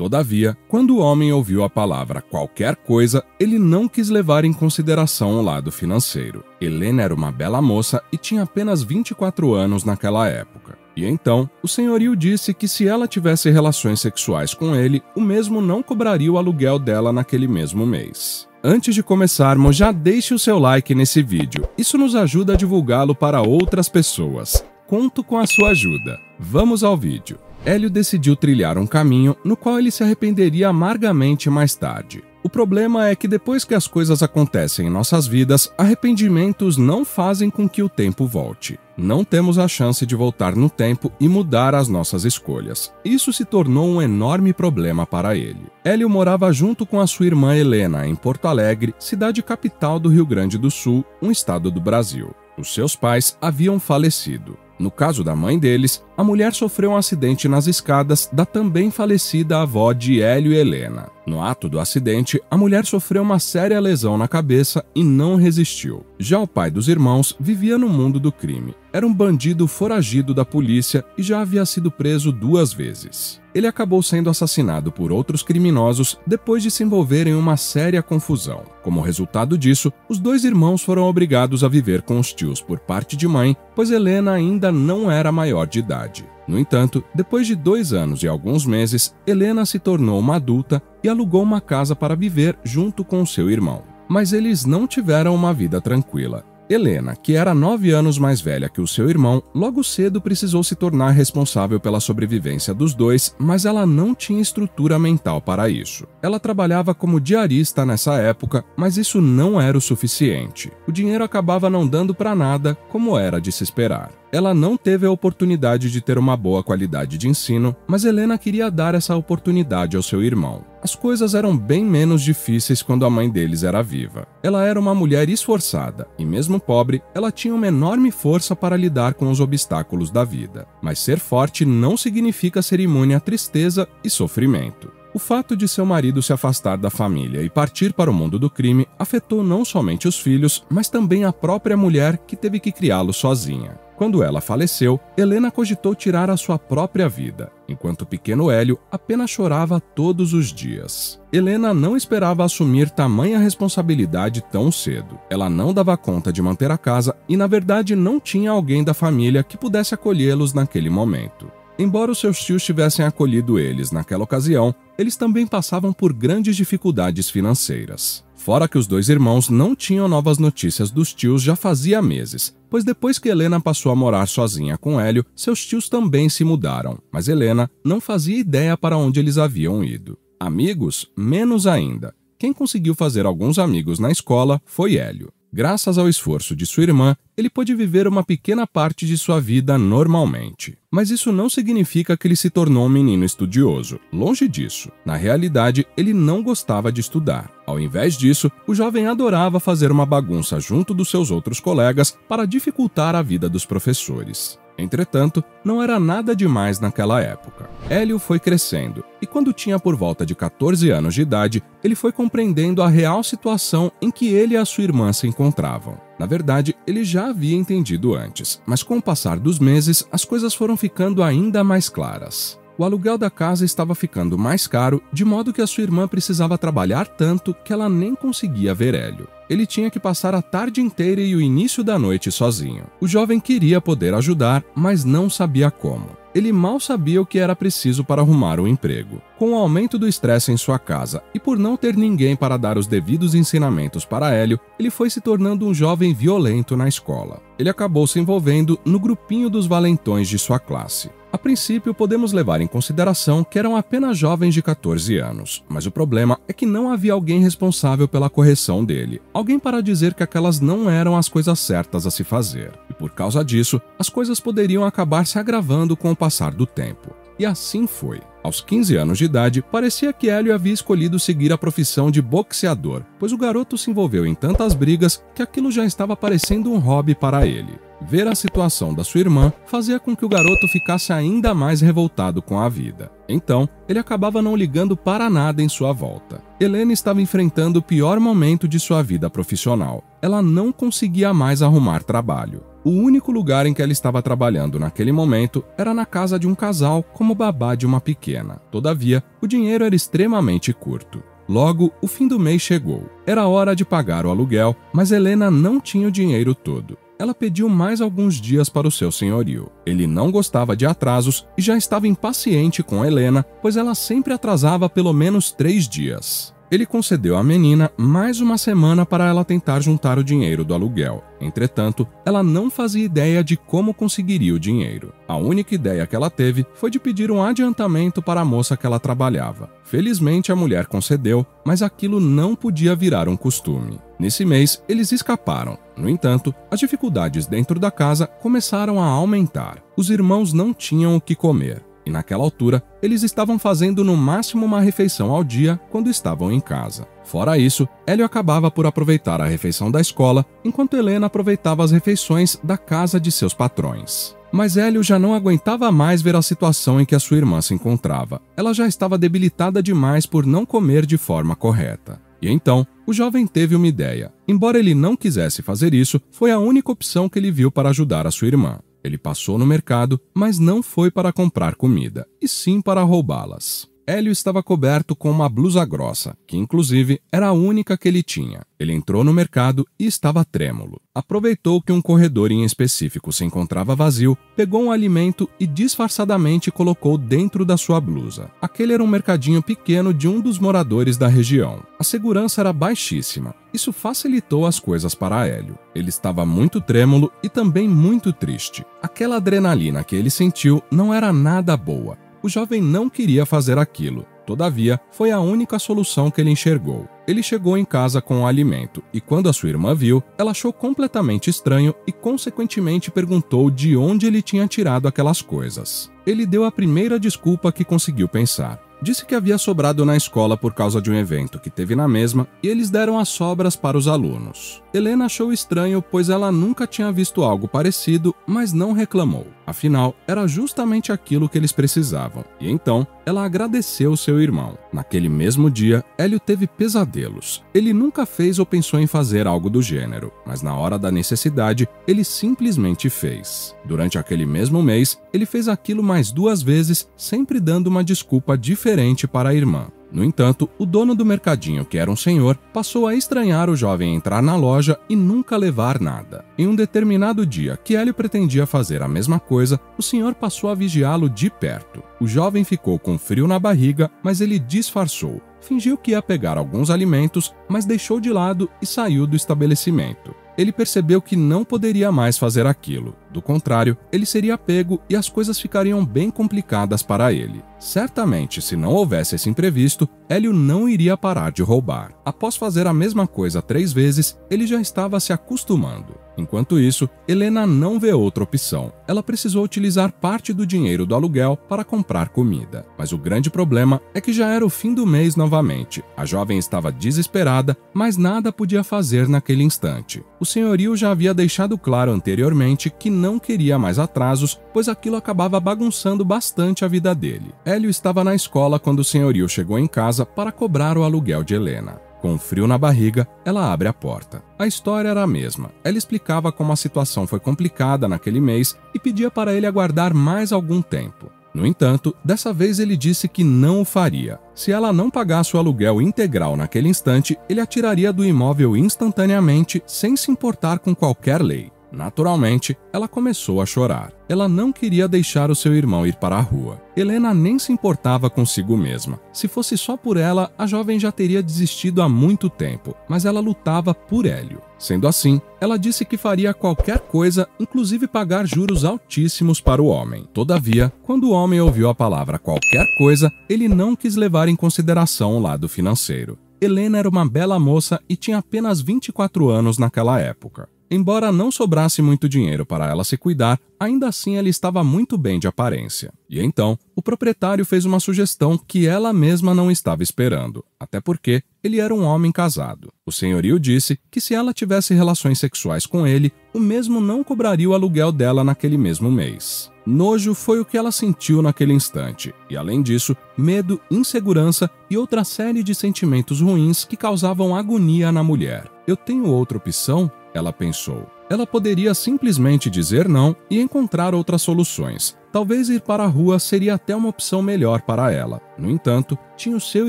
Todavia, quando o homem ouviu a palavra qualquer coisa, ele não quis levar em consideração o lado financeiro. Helena era uma bela moça e tinha apenas 24 anos naquela época. E então, o senhorio disse que se ela tivesse relações sexuais com ele, o mesmo não cobraria o aluguel dela naquele mesmo mês. Antes de começarmos, já deixe o seu like nesse vídeo. Isso nos ajuda a divulgá-lo para outras pessoas. Conto com a sua ajuda. Vamos ao vídeo. Hélio decidiu trilhar um caminho no qual ele se arrependeria amargamente mais tarde. O problema é que depois que as coisas acontecem em nossas vidas, arrependimentos não fazem com que o tempo volte. Não temos a chance de voltar no tempo e mudar as nossas escolhas. Isso se tornou um enorme problema para ele. Hélio morava junto com a sua irmã Helena em Porto Alegre, cidade capital do Rio Grande do Sul, um estado do Brasil. Os seus pais haviam falecido. No caso da mãe deles, a mulher sofreu um acidente nas escadas da também falecida avó de Hélio e Helena. No ato do acidente, a mulher sofreu uma séria lesão na cabeça e não resistiu. Já o pai dos irmãos vivia no mundo do crime. Era um bandido foragido da polícia e já havia sido preso 2 vezes. Ele acabou sendo assassinado por outros criminosos depois de se envolver em uma séria confusão. Como resultado disso, os 2 irmãos foram obrigados a viver com os tios por parte de mãe, pois Helena ainda não era maior de idade. No entanto, depois de 2 anos e alguns meses, Helena se tornou uma adulta e alugou uma casa para viver junto com seu irmão. Mas eles não tiveram uma vida tranquila. Helena, que era 9 anos mais velha que o seu irmão, logo cedo precisou se tornar responsável pela sobrevivência dos 2, mas ela não tinha estrutura mental para isso. Ela trabalhava como diarista nessa época, mas isso não era o suficiente. O dinheiro acabava não dando para nada, como era de se esperar. Ela não teve a oportunidade de ter uma boa qualidade de ensino, mas Helena queria dar essa oportunidade ao seu irmão. As coisas eram bem menos difíceis quando a mãe deles era viva. Ela era uma mulher esforçada e, mesmo pobre, ela tinha uma enorme força para lidar com os obstáculos da vida. Mas ser forte não significa ser imune à tristeza e sofrimento. O fato de seu marido se afastar da família e partir para o mundo do crime afetou não somente os filhos, mas também a própria mulher que teve que criá-lo sozinha. Quando ela faleceu, Helena cogitou tirar a sua própria vida, enquanto o pequeno Hélio apenas chorava todos os dias. Helena não esperava assumir tamanha responsabilidade tão cedo. Ela não dava conta de manter a casa e, na verdade, não tinha alguém da família que pudesse acolhê-los naquele momento. Embora os seus tios tivessem acolhido eles naquela ocasião, eles também passavam por grandes dificuldades financeiras. Fora que os 2 irmãos não tinham novas notícias dos tios já fazia meses, pois depois que Helena passou a morar sozinha com Hélio, seus tios também se mudaram, mas Helena não fazia ideia para onde eles haviam ido. Amigos? Menos ainda. Quem conseguiu fazer alguns amigos na escola foi Hélio. Graças ao esforço de sua irmã, ele pôde viver uma pequena parte de sua vida normalmente. Mas isso não significa que ele se tornou um menino estudioso. Longe disso. Na realidade, ele não gostava de estudar. Ao invés disso, o jovem adorava fazer uma bagunça junto dos seus outros colegas para dificultar a vida dos professores. Entretanto, não era nada demais naquela época. Hélio foi crescendo, e quando tinha por volta de 14 anos de idade, ele foi compreendendo a real situação em que ele e a sua irmã se encontravam. Na verdade, ele já havia entendido antes, mas com o passar dos meses, as coisas foram ficando ainda mais claras. O aluguel da casa estava ficando mais caro, de modo que a sua irmã precisava trabalhar tanto que ela nem conseguia ver Hélio. Ele tinha que passar a tarde inteira e o início da noite sozinho. O jovem queria poder ajudar, mas não sabia como. Ele mal sabia o que era preciso para arrumar um emprego. Com o aumento do estresse em sua casa e por não ter ninguém para dar os devidos ensinamentos para Hélio, ele foi se tornando um jovem violento na escola. Ele acabou se envolvendo no grupinho dos valentões de sua classe. A princípio, podemos levar em consideração que eram apenas jovens de 14 anos, mas o problema é que não havia alguém responsável pela correção dele, alguém para dizer que aquelas não eram as coisas certas a se fazer. E por causa disso, as coisas poderiam acabar se agravando com o passar do tempo. E assim foi. Aos 15 anos de idade, parecia que Hélio havia escolhido seguir a profissão de boxeador, pois o garoto se envolveu em tantas brigas que aquilo já estava parecendo um hobby para ele. Ver a situação da sua irmã fazia com que o garoto ficasse ainda mais revoltado com a vida. Então, ele acabava não ligando para nada em sua volta. Helena estava enfrentando o pior momento de sua vida profissional. Ela não conseguia mais arrumar trabalho. O único lugar em que ela estava trabalhando naquele momento era na casa de um casal como babá de uma pequena. Todavia, o dinheiro era extremamente curto. Logo, o fim do mês chegou. Era hora de pagar o aluguel, mas Helena não tinha o dinheiro todo. Ela pediu mais alguns dias para o seu senhorio. Ele não gostava de atrasos e já estava impaciente com Helena, pois ela sempre atrasava pelo menos 3 dias. Ele concedeu à menina mais uma semana para ela tentar juntar o dinheiro do aluguel. Entretanto, ela não fazia ideia de como conseguiria o dinheiro. A única ideia que ela teve foi de pedir um adiantamento para a moça que ela trabalhava. Felizmente, a mulher concedeu, mas aquilo não podia virar um costume. Nesse mês, eles escaparam. No entanto, as dificuldades dentro da casa começaram a aumentar. Os irmãos não tinham o que comer, e naquela altura, eles estavam fazendo no máximo uma refeição ao dia quando estavam em casa. Fora isso, Hélio acabava por aproveitar a refeição da escola, enquanto Helena aproveitava as refeições da casa de seus patrões. Mas Hélio já não aguentava mais ver a situação em que a sua irmã se encontrava. Ela já estava debilitada demais por não comer de forma correta. E então, o jovem teve uma ideia. Embora ele não quisesse fazer isso, foi a única opção que ele viu para ajudar a sua irmã. Ele passou no mercado, mas não foi para comprar comida, e sim para roubá-las. Hélio estava coberto com uma blusa grossa, que inclusive era a única que ele tinha. Ele entrou no mercado e estava trêmulo. Aproveitou que um corredor em específico se encontrava vazio, pegou um alimento e disfarçadamente colocou dentro da sua blusa. Aquele era um mercadinho pequeno de um dos moradores da região. A segurança era baixíssima. Isso facilitou as coisas para Hélio. Ele estava muito trêmulo e também muito triste. Aquela adrenalina que ele sentiu não era nada boa. O jovem não queria fazer aquilo. Todavia, foi a única solução que ele enxergou. Ele chegou em casa com o alimento e, quando a sua irmã viu, ela achou completamente estranho e, consequentemente, perguntou de onde ele tinha tirado aquelas coisas. Ele deu a primeira desculpa que conseguiu pensar. Disse que havia sobrado na escola por causa de um evento que teve na mesma e eles deram as sobras para os alunos. Helena achou estranho, pois ela nunca tinha visto algo parecido, mas não reclamou. Afinal, era justamente aquilo que eles precisavam. E então, ela agradeceu seu irmão. Naquele mesmo dia, Hélio teve pesadelos. Ele nunca fez ou pensou em fazer algo do gênero, mas na hora da necessidade, ele simplesmente fez. Durante aquele mesmo mês, ele fez aquilo mais 2 vezes, sempre dando uma desculpa diferente para a irmã. No entanto, o dono do mercadinho, que era um senhor, passou a estranhar o jovem entrar na loja e nunca levar nada. Em um determinado dia que Hélio pretendia fazer a mesma coisa, o senhor passou a vigiá-lo de perto. O jovem ficou com frio na barriga, mas ele disfarçou. Fingiu que ia pegar alguns alimentos, mas deixou de lado e saiu do estabelecimento. Ele percebeu que não poderia mais fazer aquilo. Do contrário, ele seria pego e as coisas ficariam bem complicadas para ele. Certamente, se não houvesse esse imprevisto, Hélio não iria parar de roubar. Após fazer a mesma coisa 3 vezes, ele já estava se acostumando. Enquanto isso, Helena não vê outra opção. Ela precisou utilizar parte do dinheiro do aluguel para comprar comida. Mas o grande problema é que já era o fim do mês novamente. A jovem estava desesperada, mas nada podia fazer naquele instante. O senhorio já havia deixado claro anteriormente que não queria mais atrasos, pois aquilo acabava bagunçando bastante a vida dele. Hélio estava na escola quando o senhorio chegou em casa para cobrar o aluguel de Helena. Com frio na barriga, ela abre a porta. A história era a mesma. Ela explicava como a situação foi complicada naquele mês e pedia para ele aguardar mais algum tempo. No entanto, dessa vez ele disse que não o faria. Se ela não pagasse o aluguel integral naquele instante, ele a tiraria do imóvel instantaneamente, sem se importar com qualquer lei. Naturalmente, ela começou a chorar. Ela não queria deixar o seu irmão ir para a rua. Helena nem se importava consigo mesma. Se fosse só por ela, a jovem já teria desistido há muito tempo, mas ela lutava por Hélio. Sendo assim, ela disse que faria qualquer coisa, inclusive pagar juros altíssimos para o homem. Todavia, quando o homem ouviu a palavra qualquer coisa, ele não quis levar em consideração o lado financeiro. Helena era uma bela moça e tinha apenas 24 anos naquela época. Embora não sobrasse muito dinheiro para ela se cuidar, ainda assim ela estava muito bem de aparência. E então, o proprietário fez uma sugestão que ela mesma não estava esperando, até porque ele era um homem casado. O senhorio disse que se ela tivesse relações sexuais com ele, o mesmo não cobraria o aluguel dela naquele mesmo mês. Nojo foi o que ela sentiu naquele instante, e além disso, medo, insegurança e outra série de sentimentos ruins que causavam agonia na mulher. Eu tenho outra opção? Ela pensou. Ela poderia simplesmente dizer não e encontrar outras soluções. Talvez ir para a rua seria até uma opção melhor para ela. No entanto, tinha o seu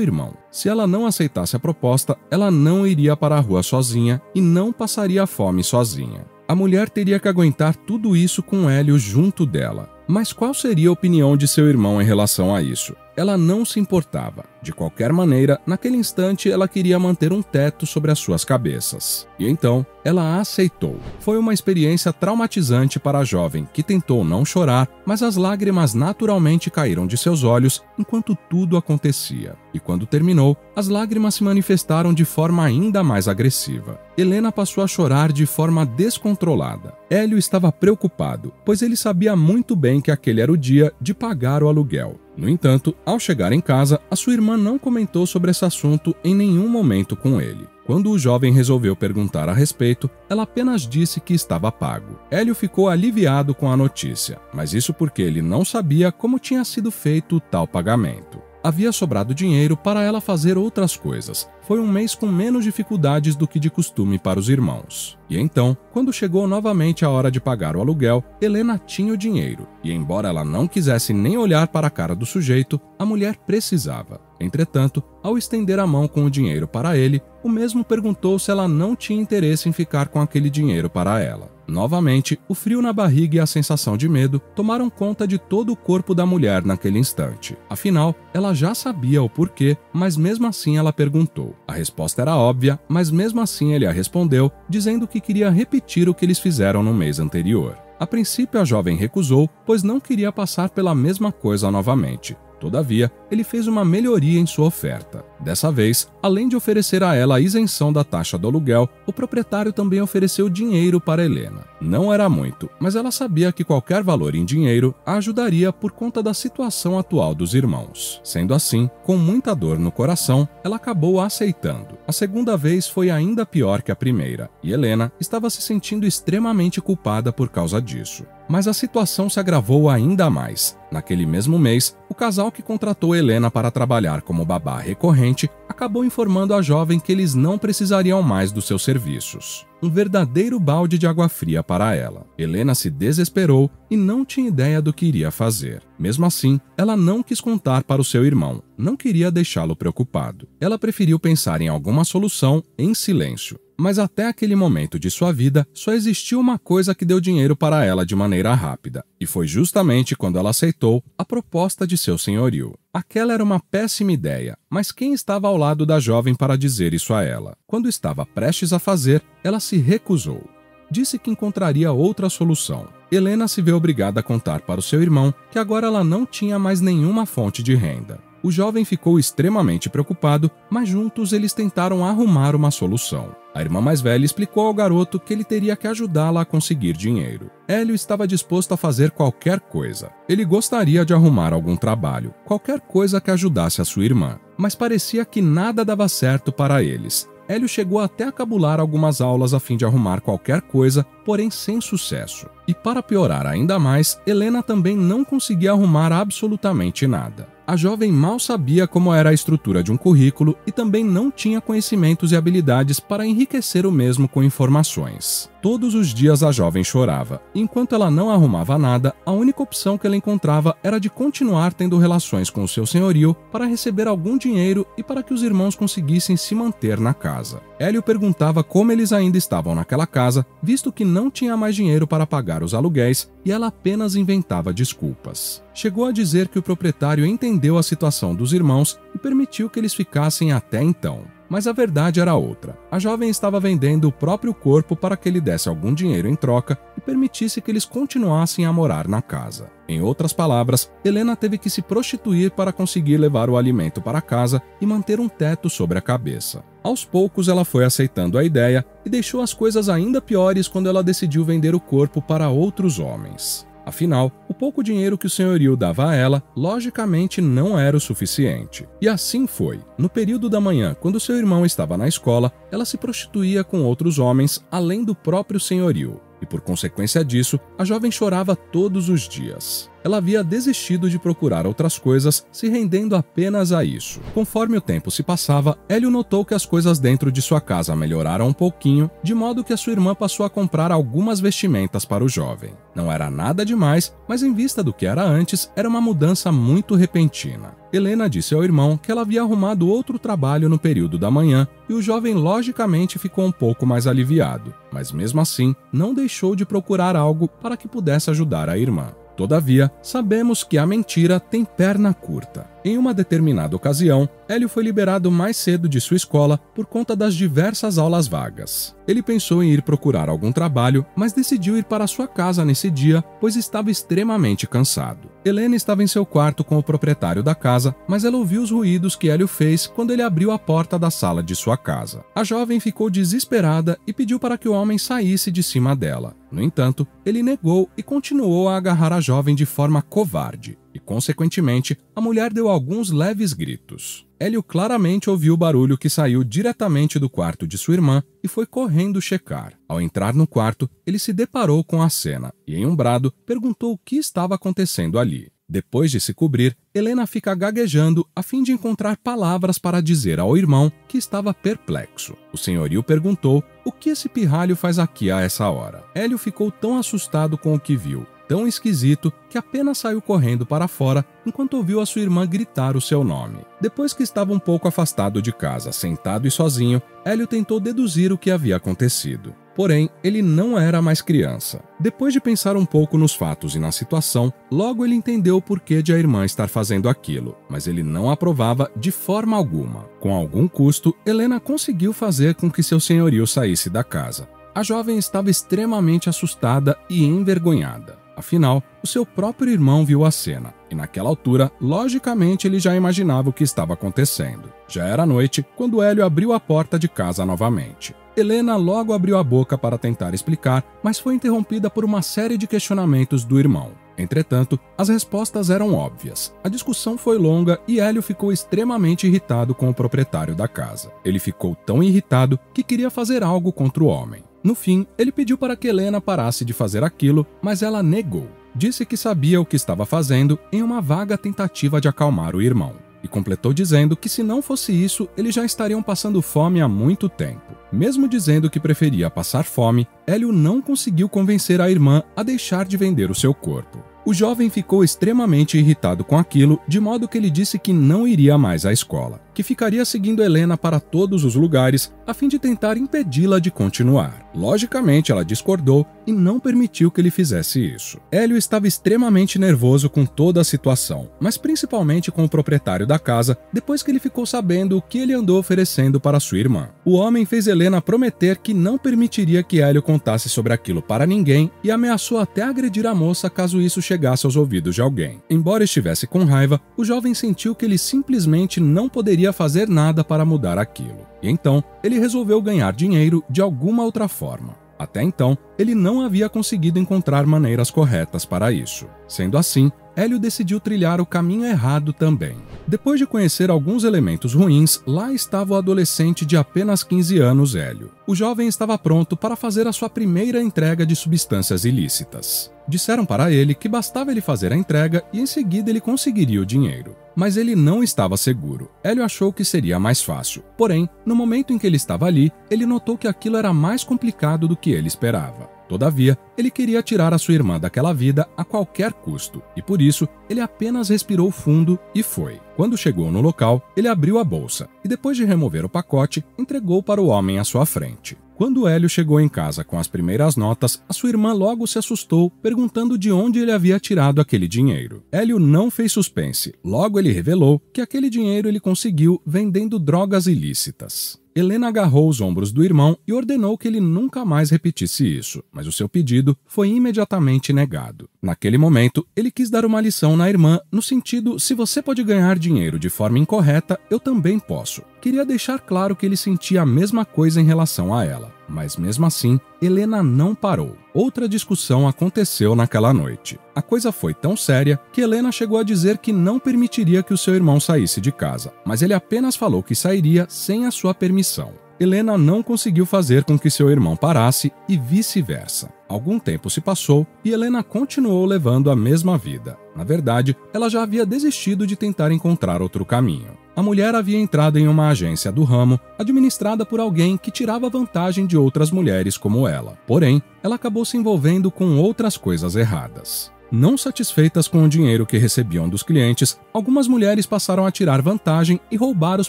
irmão. Se ela não aceitasse a proposta, ela não iria para a rua sozinha e não passaria fome sozinha. A mulher teria que aguentar tudo isso com Hélio junto dela. Mas qual seria a opinião de seu irmão em relação a isso? Ela não se importava. De qualquer maneira, naquele instante ela queria manter um teto sobre as suas cabeças. E então, ela aceitou. Foi uma experiência traumatizante para a jovem, que tentou não chorar, mas as lágrimas naturalmente caíram de seus olhos enquanto tudo acontecia. E quando terminou, as lágrimas se manifestaram de forma ainda mais agressiva. Helena passou a chorar de forma descontrolada. Hélio estava preocupado, pois ele sabia muito bem que aquele era o dia de pagar o aluguel. No entanto, ao chegar em casa, a sua irmã não comentou sobre esse assunto em nenhum momento com ele. Quando o jovem resolveu perguntar a respeito, ela apenas disse que estava pago. Hélio ficou aliviado com a notícia, mas isso porque ele não sabia como tinha sido feito o tal pagamento. Havia sobrado dinheiro para ela fazer outras coisas. Foi um mês com menos dificuldades do que de costume para os irmãos. E então, quando chegou novamente a hora de pagar o aluguel, Helena tinha o dinheiro. E embora ela não quisesse nem olhar para a cara do sujeito, a mulher precisava. Entretanto, ao estender a mão com o dinheiro para ele, o mesmo perguntou se ela não tinha interesse em ficar com aquele dinheiro para ela. Novamente, o frio na barriga e a sensação de medo tomaram conta de todo o corpo da mulher naquele instante. Afinal, ela já sabia o porquê, mas mesmo assim ela perguntou. A resposta era óbvia, mas mesmo assim ele a respondeu, dizendo que queria repetir o que eles fizeram no mês anterior. A princípio, a jovem recusou, pois não queria passar pela mesma coisa novamente. Todavia, ele fez uma melhoria em sua oferta. Dessa vez, além de oferecer a ela a isenção da taxa do aluguel, o proprietário também ofereceu dinheiro para Helena. Não era muito, mas ela sabia que qualquer valor em dinheiro a ajudaria por conta da situação atual dos irmãos. Sendo assim, com muita dor no coração, ela acabou aceitando. A segunda vez foi ainda pior que a primeira, e Helena estava se sentindo extremamente culpada por causa disso. Mas a situação se agravou ainda mais. Naquele mesmo mês, o casal que contratou Helena para trabalhar como babá recorrente acabou informando a jovem que eles não precisariam mais dos seus serviços. Um verdadeiro balde de água fria para ela. Helena se desesperou e não tinha ideia do que iria fazer. Mesmo assim, ela não quis contar para o seu irmão. Não queria deixá-lo preocupado. Ela preferiu pensar em alguma solução em silêncio. Mas até aquele momento de sua vida, só existiu uma coisa que deu dinheiro para ela de maneira rápida, e foi justamente quando ela aceitou a proposta de seu senhorio. Aquela era uma péssima ideia, mas quem estava ao lado da jovem para dizer isso a ela? Quando estava prestes a fazer, ela se recusou. Disse que encontraria outra solução. Helena se vê obrigada a contar para o seu irmão que agora ela não tinha mais nenhuma fonte de renda. O jovem ficou extremamente preocupado, mas juntos eles tentaram arrumar uma solução. A irmã mais velha explicou ao garoto que ele teria que ajudá-la a conseguir dinheiro. Hélio estava disposto a fazer qualquer coisa. Ele gostaria de arrumar algum trabalho, qualquer coisa que ajudasse a sua irmã. Mas parecia que nada dava certo para eles. Hélio chegou até a cabular algumas aulas a fim de arrumar qualquer coisa, porém sem sucesso. E para piorar ainda mais, Helena também não conseguia arrumar absolutamente nada. A jovem mal sabia como era a estrutura de um currículo e também não tinha conhecimentos e habilidades para enriquecer o mesmo com informações. Todos os dias a jovem chorava. Enquanto ela não arrumava nada, a única opção que ela encontrava era de continuar tendo relações com o seu senhorio para receber algum dinheiro e para que os irmãos conseguissem se manter na casa. Hélio perguntava como eles ainda estavam naquela casa, visto que não tinha mais dinheiro para pagar os aluguéis e ela apenas inventava desculpas. Chegou a dizer que o proprietário entendeu a situação dos irmãos e permitiu que eles ficassem até então. Mas a verdade era outra. A jovem estava vendendo o próprio corpo para que ele desse algum dinheiro em troca e permitisse que eles continuassem a morar na casa. Em outras palavras, Helena teve que se prostituir para conseguir levar o alimento para casa e manter um teto sobre a cabeça. Aos poucos, ela foi aceitando a ideia e deixou as coisas ainda piores quando ela decidiu vender o corpo para outros homens. Afinal, o pouco dinheiro que o senhorio dava a ela, logicamente não era o suficiente. E assim foi. No período da manhã, quando seu irmão estava na escola, ela se prostituía com outros homens, além do próprio senhorio. E por consequência disso, a jovem chorava todos os dias. Ela havia desistido de procurar outras coisas, se rendendo apenas a isso. Conforme o tempo se passava, Hélio notou que as coisas dentro de sua casa melhoraram um pouquinho, de modo que a sua irmã passou a comprar algumas vestimentas para o jovem. Não era nada demais, mas em vista do que era antes, era uma mudança muito repentina. Helena disse ao irmão que ela havia arrumado outro trabalho no período da manhã e o jovem logicamente ficou um pouco mais aliviado, mas mesmo assim não deixou de procurar algo para que pudesse ajudar a irmã. Todavia, sabemos que a mentira tem perna curta. Em uma determinada ocasião, Hélio foi liberado mais cedo de sua escola por conta das diversas aulas vagas. Ele pensou em ir procurar algum trabalho, mas decidiu ir para sua casa nesse dia, pois estava extremamente cansado. Helena estava em seu quarto com o proprietário da casa, mas ela ouviu os ruídos que Hélio fez quando ele abriu a porta da sala de sua casa. A jovem ficou desesperada e pediu para que o homem saísse de cima dela. No entanto, ele negou e continuou a agarrar a jovem de forma covarde. E, consequentemente, a mulher deu alguns leves gritos. Hélio claramente ouviu o barulho que saiu diretamente do quarto de sua irmã e foi correndo checar. Ao entrar no quarto, ele se deparou com a cena e, em um brado, perguntou o que estava acontecendo ali. Depois de se cobrir, Helena fica gaguejando a fim de encontrar palavras para dizer ao irmão que estava perplexo. O senhorio perguntou o que esse pirralho faz aqui a essa hora. Hélio ficou tão assustado com o que viu, tão esquisito, que apenas saiu correndo para fora enquanto ouviu a sua irmã gritar o seu nome. Depois que estava um pouco afastado de casa, sentado e sozinho, Hélio tentou deduzir o que havia acontecido. Porém, ele não era mais criança. Depois de pensar um pouco nos fatos e na situação, logo ele entendeu o porquê de a irmã estar fazendo aquilo, mas ele não aprovava de forma alguma. Com algum custo, Helena conseguiu fazer com que seu senhorio saísse da casa. A jovem estava extremamente assustada e envergonhada. Afinal, o seu próprio irmão viu a cena, e naquela altura, logicamente, ele já imaginava o que estava acontecendo. Já era noite, quando Hélio abriu a porta de casa novamente. Helena logo abriu a boca para tentar explicar, mas foi interrompida por uma série de questionamentos do irmão. Entretanto, as respostas eram óbvias. A discussão foi longa e Hélio ficou extremamente irritado com o proprietário da casa. Ele ficou tão irritado que queria fazer algo contra o homem. No fim, ele pediu para que Helena parasse de fazer aquilo, mas ela negou. Disse que sabia o que estava fazendo em uma vaga tentativa de acalmar o irmão. E completou dizendo que se não fosse isso, eles já estariam passando fome há muito tempo. Mesmo dizendo que preferia passar fome, Hélio não conseguiu convencer a irmã a deixar de vender o seu corpo. O jovem ficou extremamente irritado com aquilo, de modo que ele disse que não iria mais à escola, que ficaria seguindo Helena para todos os lugares, a fim de tentar impedi-la de continuar. Logicamente, ela discordou e não permitiu que ele fizesse isso. Hélio estava extremamente nervoso com toda a situação, mas principalmente com o proprietário da casa, depois que ele ficou sabendo o que ele andou oferecendo para sua irmã. O homem fez Helena prometer que não permitiria que Hélio contasse sobre aquilo para ninguém e ameaçou até agredir a moça caso isso chegasse aos ouvidos de alguém. Embora estivesse com raiva, o jovem sentiu que ele simplesmente não poderia fazer nada para mudar aquilo. E então, ele resolveu ganhar dinheiro de alguma outra forma. Até então, ele não havia conseguido encontrar maneiras corretas para isso. Sendo assim, Hélio decidiu trilhar o caminho errado também. Depois de conhecer alguns elementos ruins, lá estava o adolescente de apenas 15 anos, Hélio. O jovem estava pronto para fazer a sua primeira entrega de substâncias ilícitas. Disseram para ele que bastava ele fazer a entrega e em seguida ele conseguiria o dinheiro. Mas ele não estava seguro. Hélio achou que seria mais fácil. Porém, no momento em que ele estava ali, ele notou que aquilo era mais complicado do que ele esperava. Todavia, ele queria tirar a sua irmã daquela vida a qualquer custo, e por isso, ele apenas respirou fundo e foi. Quando chegou no local, ele abriu a bolsa e, depois de remover o pacote, entregou para o homem à sua frente. Quando Hélio chegou em casa com as primeiras notas, a sua irmã logo se assustou, perguntando de onde ele havia tirado aquele dinheiro. Hélio não fez suspense. Logo ele revelou que aquele dinheiro ele conseguiu vendendo drogas ilícitas. Helena agarrou os ombros do irmão e ordenou que ele nunca mais repetisse isso, mas o seu pedido foi imediatamente negado. Naquele momento, ele quis dar uma lição na irmã, no sentido, se você pode ganhar dinheiro de forma incorreta, eu também posso. Queria deixar claro que ele sentia a mesma coisa em relação a ela. Mas mesmo assim, Helena não parou. Outra discussão aconteceu naquela noite. A coisa foi tão séria que Helena chegou a dizer que não permitiria que o seu irmão saísse de casa, mas ele apenas falou que sairia sem a sua permissão. Helena não conseguiu fazer com que seu irmão parasse e vice-versa. Algum tempo se passou e Helena continuou levando a mesma vida. Na verdade, ela já havia desistido de tentar encontrar outro caminho. A mulher havia entrado em uma agência do ramo, administrada por alguém que tirava vantagem de outras mulheres como ela. Porém, ela acabou se envolvendo com outras coisas erradas. Não satisfeitas com o dinheiro que recebiam dos clientes, algumas mulheres passaram a tirar vantagem e roubar os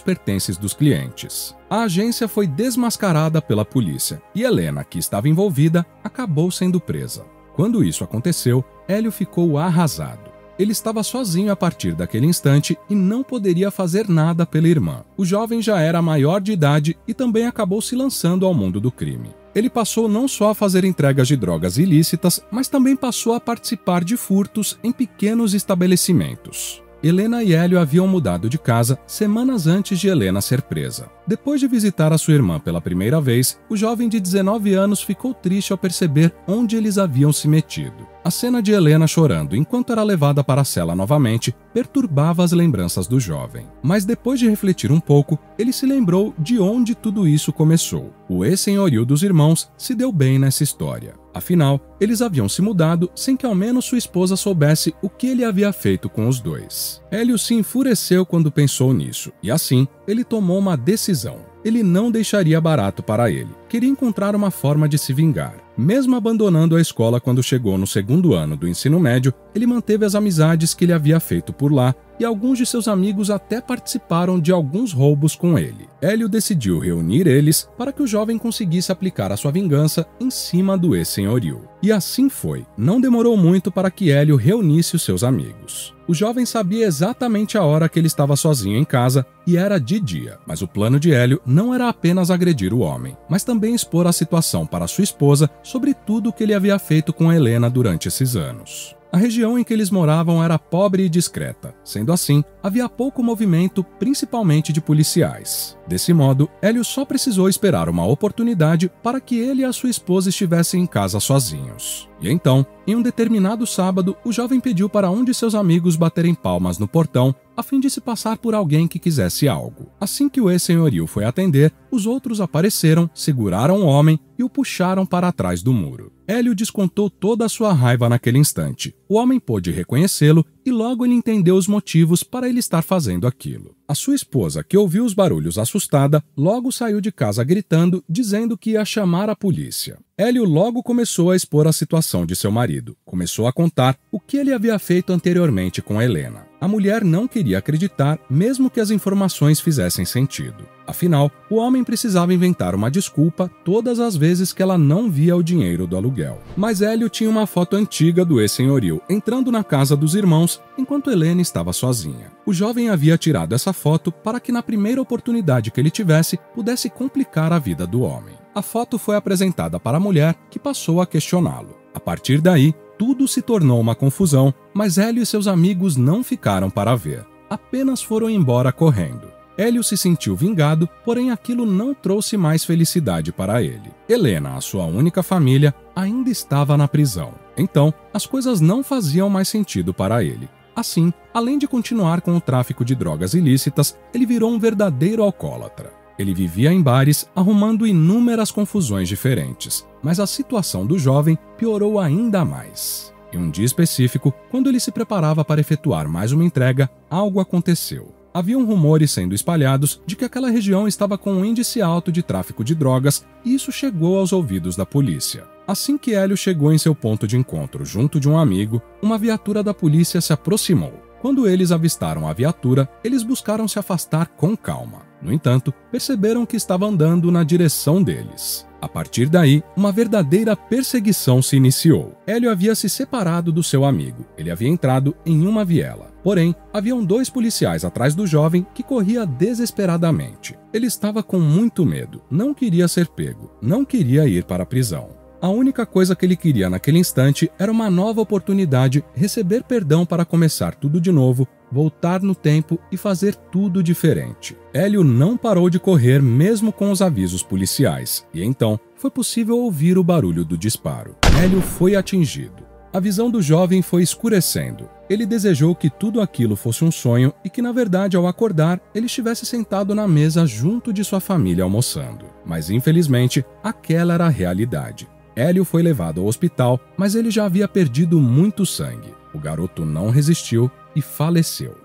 pertences dos clientes. A agência foi desmascarada pela polícia e Helena, que estava envolvida, acabou sendo presa. Quando isso aconteceu, Hélio ficou arrasado. Ele estava sozinho a partir daquele instante e não poderia fazer nada pela irmã. O jovem já era maior de idade e também acabou se lançando ao mundo do crime. Ele passou não só a fazer entregas de drogas ilícitas, mas também passou a participar de furtos em pequenos estabelecimentos. Helena e Hélio haviam mudado de casa semanas antes de Helena ser presa. Depois de visitar a sua irmã pela primeira vez, o jovem de 19 anos ficou triste ao perceber onde eles haviam se metido. A cena de Helena chorando enquanto era levada para a cela novamente perturbava as lembranças do jovem. Mas depois de refletir um pouco, ele se lembrou de onde tudo isso começou. O ex-senhorio dos irmãos se deu bem nessa história. Afinal, eles haviam se mudado sem que ao menos sua esposa soubesse o que ele havia feito com os dois. Hélio se enfureceu quando pensou nisso e assim ele tomou uma decisão. Ele não deixaria barato para ele. Queria encontrar uma forma de se vingar. Mesmo abandonando a escola quando chegou no segundo ano do ensino médio, ele manteve as amizades que ele havia feito por lá e alguns de seus amigos até participaram de alguns roubos com ele. Hélio decidiu reunir eles para que o jovem conseguisse aplicar a sua vingança em cima do ex-senhorio. E assim foi. Não demorou muito para que Hélio reunisse os seus amigos. O jovem sabia exatamente a hora que ele estava sozinho em casa e era de dia, mas o plano de Hélio não era apenas agredir o homem, mas também expor a situação para sua esposa sobre tudo o que ele havia feito com Helena durante esses anos. A região em que eles moravam era pobre e discreta. Sendo assim, havia pouco movimento, principalmente de policiais. Desse modo, Hélio só precisou esperar uma oportunidade para que ele e a sua esposa estivessem em casa sozinhos. E então, em um determinado sábado, o jovem pediu para um de seus amigos baterem palmas no portão a fim de se passar por alguém que quisesse algo. Assim que o ex-senhorio foi atender, os outros apareceram, seguraram o homem e o puxaram para trás do muro. Hélio descontou toda a sua raiva naquele instante. O homem pôde reconhecê-lo e logo ele entendeu os motivos para ele estar fazendo aquilo. A sua esposa, que ouviu os barulhos assustada, logo saiu de casa gritando, dizendo que ia chamar a polícia. Hélio logo começou a expor a situação de seu marido. Começou a contar o que ele havia feito anteriormente com Helena. A mulher não queria acreditar, mesmo que as informações fizessem sentido. Afinal, o homem precisava inventar uma desculpa todas as vezes que ela não via o dinheiro do aluguel. Mas Hélio tinha uma foto antiga do ex-senhorio entrando na casa dos irmãos enquanto Helena estava sozinha. O jovem havia tirado essa foto para que na primeira oportunidade que ele tivesse pudesse complicar a vida do homem. A foto foi apresentada para a mulher, que passou a questioná-lo. A partir daí, tudo se tornou uma confusão, mas Hélio e seus amigos não ficaram para ver. Apenas foram embora correndo. Hélio se sentiu vingado, porém aquilo não trouxe mais felicidade para ele. Helena, a sua única família, ainda estava na prisão. Então, as coisas não faziam mais sentido para ele. Assim, além de continuar com o tráfico de drogas ilícitas, ele virou um verdadeiro alcoólatra. Ele vivia em bares, arrumando inúmeras confusões diferentes, mas a situação do jovem piorou ainda mais. Em um dia específico, quando ele se preparava para efetuar mais uma entrega, algo aconteceu. Haviam rumores sendo espalhados de que aquela região estava com um índice alto de tráfico de drogas e isso chegou aos ouvidos da polícia. Assim que Hélio chegou em seu ponto de encontro junto de um amigo, uma viatura da polícia se aproximou. Quando eles avistaram a viatura, eles buscaram se afastar com calma. No entanto, perceberam que estava andando na direção deles. A partir daí, uma verdadeira perseguição se iniciou. Hélio havia se separado do seu amigo. Ele havia entrado em uma viela. Porém, haviam dois policiais atrás do jovem que corria desesperadamente. Ele estava com muito medo. Não queria ser pego. Não queria ir para a prisão. A única coisa que ele queria naquele instante era uma nova oportunidade, receber perdão para começar tudo de novo, voltar no tempo e fazer tudo diferente. Hélio não parou de correr mesmo com os avisos policiais, e então foi possível ouvir o barulho do disparo. Hélio foi atingido. A visão do jovem foi escurecendo. Ele desejou que tudo aquilo fosse um sonho e que, na verdade, ao acordar, ele estivesse sentado na mesa junto de sua família almoçando. Mas, infelizmente, aquela era a realidade. Hélio foi levado ao hospital, mas ele já havia perdido muito sangue. O garoto não resistiu e faleceu.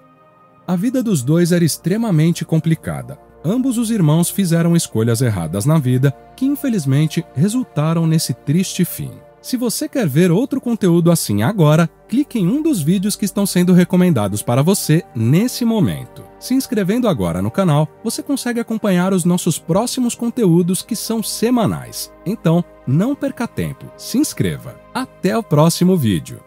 A vida dos dois era extremamente complicada. Ambos os irmãos fizeram escolhas erradas na vida, que infelizmente resultaram nesse triste fim. Se você quer ver outro conteúdo assim agora, clique em um dos vídeos que estão sendo recomendados para você nesse momento. Se inscrevendo agora no canal, você consegue acompanhar os nossos próximos conteúdos que são semanais. Então, não perca tempo, se inscreva. Até o próximo vídeo!